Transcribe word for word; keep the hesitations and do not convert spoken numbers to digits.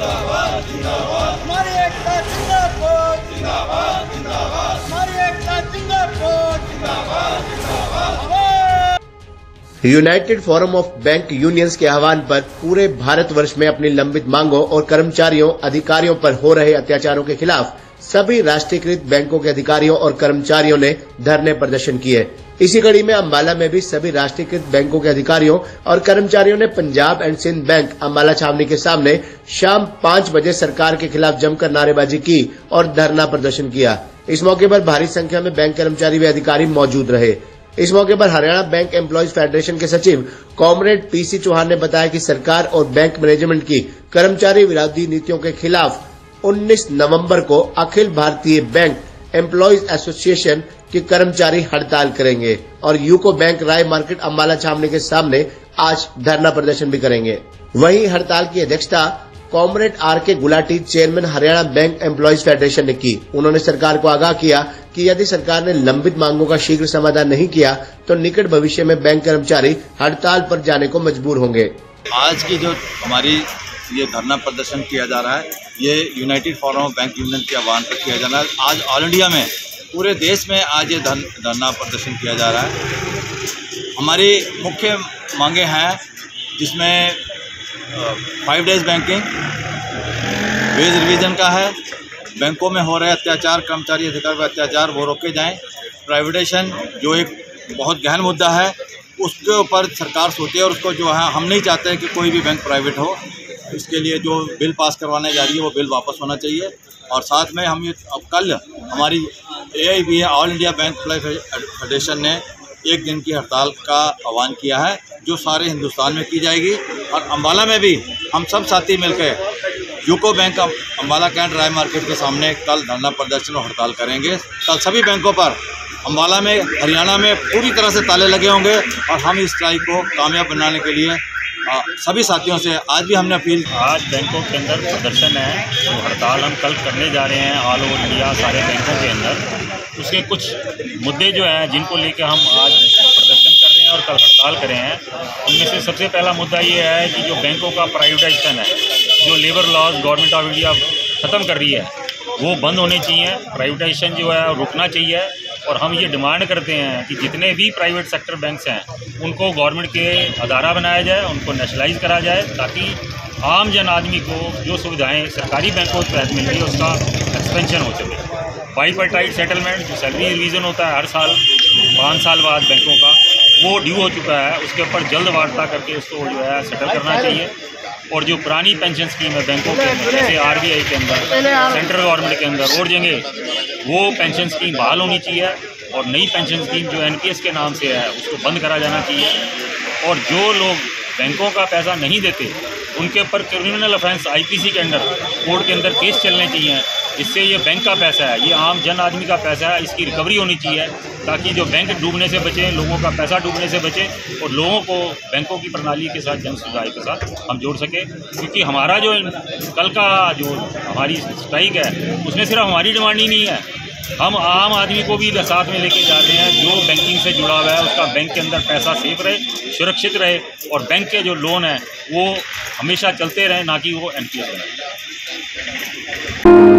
जिंदाबाद जिंदाबाद हमारी एकता जिंदाबाद जिंदाबाद जिंदाबाद हमारी एकता जिंदाबाद जिंदाबाद जिंदाबाद। United forum of bank unions के आह्वान पर पूरे भारतवर्ष में अपनी लंबित मांगों और कर्मचारियों अधिकारियों पर हो रहे अत्याचारों के खिलाफ सभी राष्ट्रीयकृत बैंकों के अधिकारियों और कर्मचारियों ने धरने प्रदर्शन किए। इसी कड़ी में अम्बाला में भी सभी राष्ट्रीयकृत बैंकों के अधिकारियों और कर्मचारियों ने पंजाब एंड सिंध बैंक अम्बाला छावनी के सामने शाम पाँच बजे सरकार के खिलाफ जमकर नारेबाजी की और धरना प्रदर्शन किया। इस मौके पर भारी संख्या में बैंक कर्मचारी व अधिकारी मौजूद रहे। इस मौके पर हरियाणा बैंक एम्प्लॉयज फेडरेशन के सचिव कॉमरेड पी सी चौहान ने बताया कि सरकार और बैंक मैनेजमेंट की कर्मचारी विरोधी नीतियों के खिलाफ उन्नीस नवंबर को Akhil Bharatiya bank employees association के कर्मचारी हड़ताल करेंगे और UCO bank Rai market Ambala छावनी के सामने आज धरना प्रदर्शन भी करेंगे। वहीं हड़ताल की अध्यक्षता comrade R K Gulati chairman Haryana bank employees federation ने की। उन्होंने सरकार को आगाह किया कि यदि सरकार ने लंबित मांगों का शीघ्र समाधान नहीं किया तो निकट भविष्य में बैंक कर्मचारी हड़ताल पर जाने को मजबूर होंगे। आज की जो हमारी ये धरना प्रदर्शन किया जा रहा है ये United forum of bank union के आह्वान पर किया जा रहा है। आज ऑल इंडिया में पूरे देश में आज ये धरना प्रदर्शन किया जा रहा है। हमारी मुख्य मांगे हैं जिसमें five days banking, wage revision का है, बैंकों में हो रहे अत्याचार, कर्मचारी अधिकार पर अत्याचार वो रोके जाएं, प्राइवेटाइजेशन जो एक बहुत गहन मुद्दा है उसके ऊपर सरकार सोचे और उसको जो है हम नहीं चाहते कि कोई भी बैंक प्राइवेट हो। इसके लिए जो बिल पास करवाने जा रही है वो बिल वापस होना चाहिए और साथ में हम ये अब कल हमारी ए आई बी है All India bank employees federation ने एक दिन की हड़ताल का आह्वान किया है जो सारे हिंदुस्तान में की जाएगी और अम्बाला में भी हम सब साथी मिलकर UCO bank Ambala cantt Rai market के सामने कल धरना प्रदर्शन और हड़ताल करेंगे। कल सभी बैंकों पर अम्बाला में हरियाणा में पूरी तरह से ताले लगे होंगे और हम इस स्ट्राइक को कामयाब बनाने के लिए आ, सभी साथियों से आज भी हमने अपील। आज बैंकों के अंदर प्रदर्शन है, तो हड़ताल हम कल करने जा रहे हैं ऑल ओवर इंडिया सारे बैंकों के अंदर। उसके कुछ मुद्दे जो हैं जिनको लेकर हम आज प्रदर्शन कर रहे हैं और कल हड़ताल कर रहे हैं उनमें से सबसे पहला मुद्दा ये है कि जो बैंकों का प्राइवेटाइजेशन है जो labour laws government of India ख़त्म कर रही है वो बंद होने चाहिए। प्राइवेटाइजेशन जो है रुकना चाहिए और हम ये डिमांड करते हैं कि जितने भी प्राइवेट सेक्टर बैंक्स हैं उनको गवर्नमेंट के अदारा बनाया जाए, उनको नेशनलाइज करा जाए ताकि आम जन आदमी को जो सुविधाएं सरकारी बैंकों के तहत मिल रही है उसका एक्सपेंशन हो सके। बाइपार्टाइट सेटलमेंट जो सैलरी रिवीजन होता है हर साल पाँच साल बाद बैंकों का वो ड्यू हो चुका है, उसके ऊपर जल्द वार्ता करके उसको जो है सेटल करना चाहिए। और जो पुरानी पेंशन स्कीम है बैंकों के अंदर जैसे आर बी आई के अंदर सेंट्रल गवर्नमेंट के अंदर और जगह वो पेंशन स्कीम बहाल होनी चाहिए और नई पेंशन स्कीम जो एन पी एस के नाम से है उसको बंद करा जाना चाहिए। और जो लोग बैंकों का पैसा नहीं देते उनके ऊपर criminal offence I P C के अंदर कोर्ट के अंदर केस चलने चाहिए। इससे ये बैंक का पैसा है, ये आम जन आदमी का पैसा है, इसकी रिकवरी होनी चाहिए ताकि जो बैंक डूबने से बचे, लोगों का पैसा डूबने से बचे और लोगों को बैंकों की प्रणाली के साथ जन सुधार के साथ हम जोड़ सकें। क्योंकि हमारा जो कल का जो हमारी स्ट्राइक है उसमें सिर्फ हमारी डिमांड ही नहीं है, हम आम आदमी को भी साथ में लेके जाते हैं जो बैंकिंग से जुड़ा हुआ है उसका बैंक के अंदर पैसा सेफ रहे, सुरक्षित रहे और बैंक के जो लोन हैं वो हमेशा चलते रहें, ना कि वो एन पी एस हो।